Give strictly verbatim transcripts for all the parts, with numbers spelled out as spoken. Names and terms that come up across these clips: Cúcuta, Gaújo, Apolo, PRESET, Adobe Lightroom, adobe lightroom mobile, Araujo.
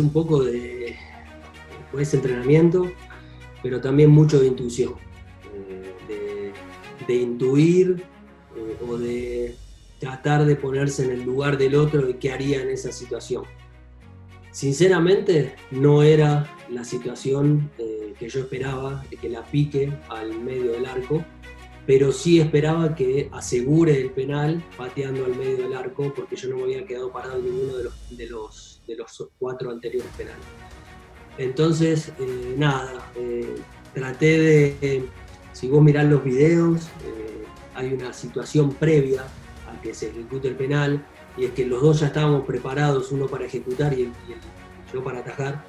un poco de pues, entrenamiento, pero también mucho de intuición, eh, de, de intuir eh, o de tratar de ponerse en el lugar del otro y qué haría en esa situación. Sinceramente, no era la situación eh, que yo esperaba, de que la pique al medio del arco, pero sí esperaba que asegure el penal pateando al medio del arco, porque yo no me había quedado parado en ninguno de los, de los, de los cuatro anteriores penales. Entonces, eh, nada, eh, traté de, eh, si vos mirás los videos, eh, hay una situación previa a que se ejecute el penal, y es que los dos ya estábamos preparados, uno para ejecutar y, el, y el, yo para atajar,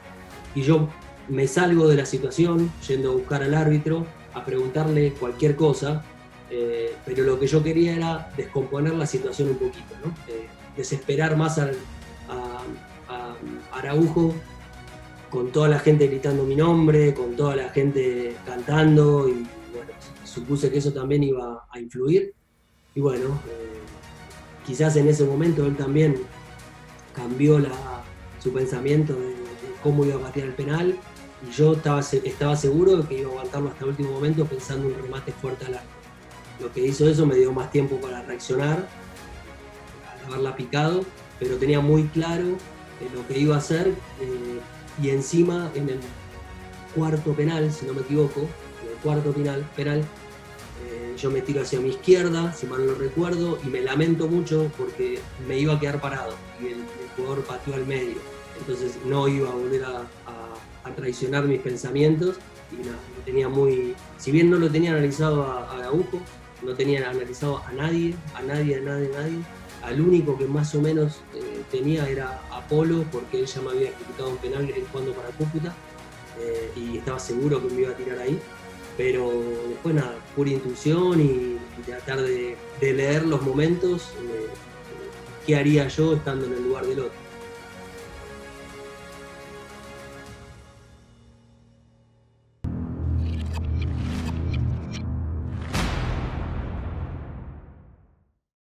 y yo me salgo de la situación yendo a buscar al árbitro, a preguntarle cualquier cosa, eh, pero lo que yo quería era descomponer la situación un poquito, ¿no? Eh, desesperar más al, a, a Araujo, con toda la gente gritando mi nombre, con toda la gente cantando, y bueno, supuse que eso también iba a influir, y bueno, eh, quizás en ese momento él también cambió la, su pensamiento de, de cómo iba a patear el penal, y yo estaba, estaba seguro de que iba a aguantarlo hasta el último momento pensando un remate fuerte al arco. Lo que hizo eso me dio más tiempo para reaccionar, al haberla picado, pero tenía muy claro eh, lo que iba a hacer, eh, y encima en el cuarto penal, si no me equivoco, en el cuarto penal, penal eh, yo me tiro hacia mi izquierda, si mal no recuerdo, y me lamento mucho porque me iba a quedar parado, y el, el jugador pateó al medio, entonces no iba a volver a, a a traicionar mis pensamientos, y no, no tenía muy... Si bien no lo tenía analizado a, a Gaújo, no tenía analizado a nadie, a nadie, a nadie, a nadie, al único que más o menos eh, tenía era Apolo, porque él ya me había ejecutado un penal él jugando para Cúcuta, eh, y estaba seguro que me iba a tirar ahí, pero después nada, pura intuición y, y tratar de, de leer los momentos, eh, qué haría yo estando en el lugar del otro.